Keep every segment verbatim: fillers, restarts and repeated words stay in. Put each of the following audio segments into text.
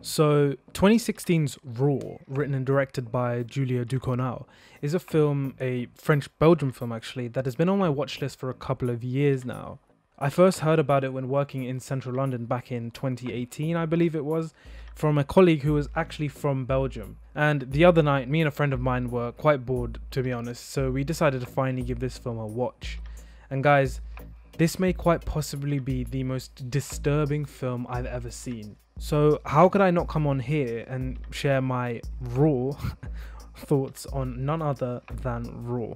So twenty sixteen's Raw, written and directed by Julia Ducournau, is a film, a French-Belgian film actually, that has been on my watch list for a couple of years now. I first heard about it when working in central London back in twenty eighteen, I believe it was, from a colleague who was actually from Belgium. And the other night, me and a friend of mine were quite bored, to be honest, so we decided to finally give this film a watch. And guys, this may quite possibly be the most disturbing film I've ever seen. So how could I not come on here and share my raw thoughts on none other than Raw?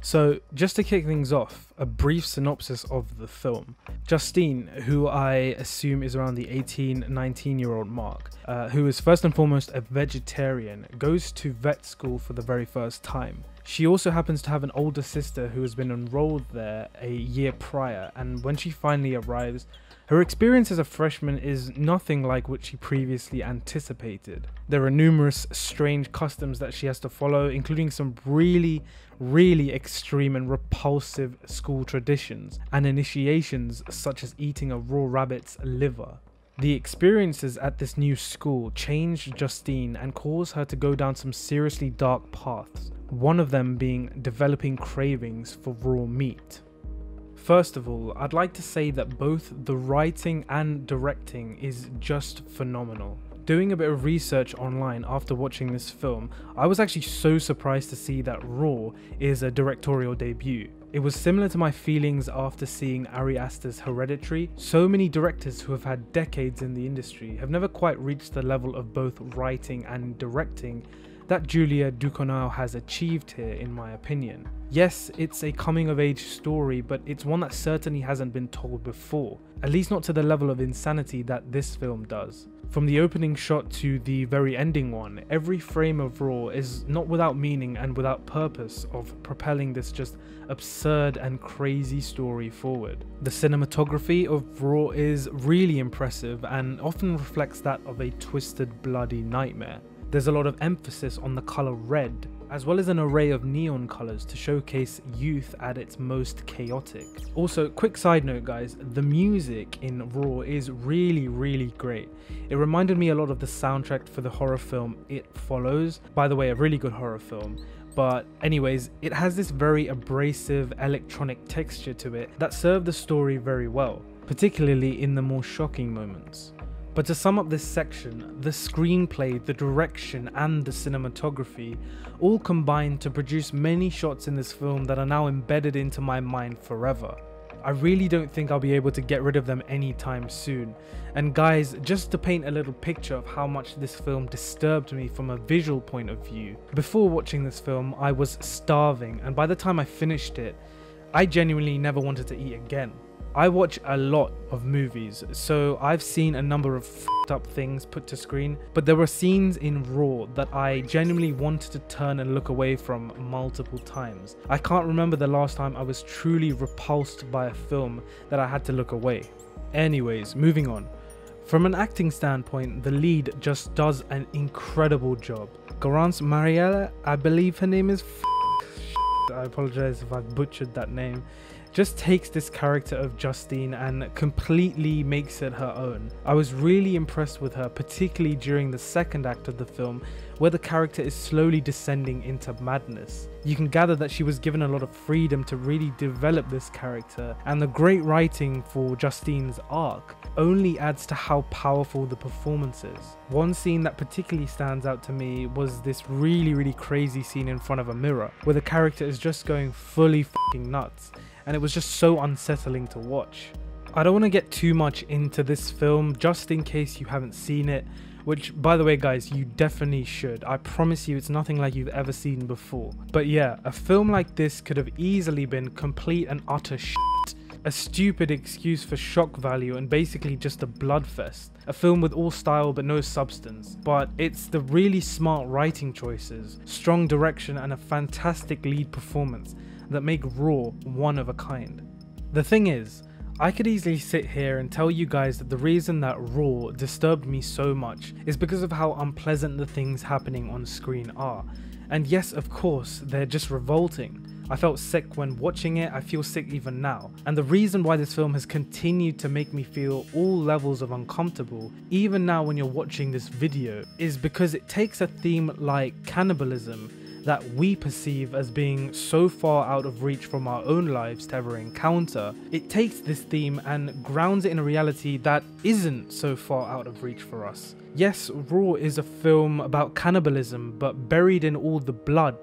So just to kick things off, a brief synopsis of the film. Justine, who I assume is around the eighteen, nineteen year old mark, uh, who is first and foremost a vegetarian, goes to vet school for the very first time. She also happens to have an older sister who has been enrolled there a year prior, and when she finally arrives, her experience as a freshman is nothing like what she previously anticipated. There are numerous strange customs that she has to follow, including some really, really extreme and repulsive school traditions and initiations such as eating a raw rabbit's liver. The experiences at this new school change Justine and cause her to go down some seriously dark paths, one of them being developing cravings for raw meat. First of all, I'd like to say that both the writing and directing is just phenomenal. Doing a bit of research online after watching this film, I was actually so surprised to see that Raw is a directorial debut. It was similar to my feelings after seeing Ari Aster's Hereditary. So many directors who have had decades in the industry have never quite reached the level of both writing and directing that Julia Ducournau has achieved here, in my opinion. Yes, it's a coming-of-age story, but it's one that certainly hasn't been told before, at least not to the level of insanity that this film does. From the opening shot to the very ending one, every frame of Raw is not without meaning and without purpose of propelling this just absurd and crazy story forward. The cinematography of Raw is really impressive and often reflects that of a twisted, bloody nightmare. There's a lot of emphasis on the colour red, as well as an array of neon colours to showcase youth at its most chaotic. Also, quick side note guys, the music in Raw is really, really great. It reminded me a lot of the soundtrack for the horror film It Follows. By the way, a really good horror film. But anyways, it has this very abrasive electronic texture to it that served the story very well, particularly in the more shocking moments. But to sum up this section, the screenplay, the direction and the cinematography all combined to produce many shots in this film that are now embedded into my mind forever. I really don't think I'll be able to get rid of them anytime soon. And guys, just to paint a little picture of how much this film disturbed me from a visual point of view, before watching this film I was starving, and by the time I finished it, I genuinely never wanted to eat again. I watch a lot of movies, so I've seen a number of f***ed up things put to screen, but there were scenes in Raw that I genuinely wanted to turn and look away from multiple times. I can't remember the last time I was truly repulsed by a film that I had to look away. Anyways, moving on. From an acting standpoint, the lead just does an incredible job. Garance Marillier, I believe her name is, f***ed, I apologize if I butchered that name, just takes this character of Justine and completely makes it her own. I was really impressed with her, particularly during the second act of the film, where the character is slowly descending into madness. You can gather that she was given a lot of freedom to really develop this character, and the great writing for Justine's arc only adds to how powerful the performance is. One scene that particularly stands out to me was this really, really crazy scene in front of a mirror, where the character is just going fully fucking nuts. And it was just so unsettling to watch. I don't want to get too much into this film, just in case you haven't seen it, which by the way guys, you definitely should. I promise you it's nothing like you've ever seen before. But yeah, a film like this could have easily been complete and utter shit, a stupid excuse for shock value and basically just a bloodfest. A film with all style but no substance, but it's the really smart writing choices, strong direction and a fantastic lead performance that make Raw one of a kind. The thing is, I could easily sit here and tell you guys that the reason that Raw disturbed me so much is because of how unpleasant the things happening on screen are. And yes, of course, they're just revolting. I felt sick when watching it, I feel sick even now. And the reason why this film has continued to make me feel all levels of uncomfortable, even now when you're watching this video, is because it takes a theme like cannibalism that we perceive as being so far out of reach from our own lives to ever encounter. It takes this theme and grounds it in a reality that isn't so far out of reach for us. Yes, Raw is a film about cannibalism, but buried in all the blood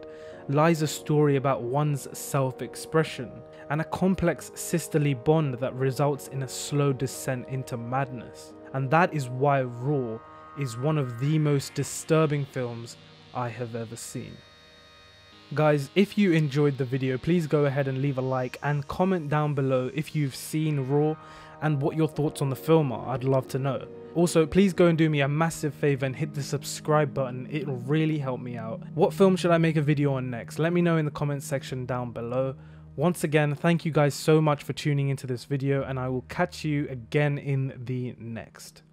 lies a story about one's self-expression and a complex sisterly bond that results in a slow descent into madness. And that is why Raw is one of the most disturbing films I have ever seen. Guys, if you enjoyed the video, please go ahead and leave a like and comment down below if you've seen Raw and what your thoughts on the film are. I'd love to know. Also, please go and do me a massive favor and hit the subscribe button. It'll really help me out. What film should I make a video on next? Let me know in the comments section down below. Once again, thank you guys so much for tuning into this video, and I will catch you again in the next.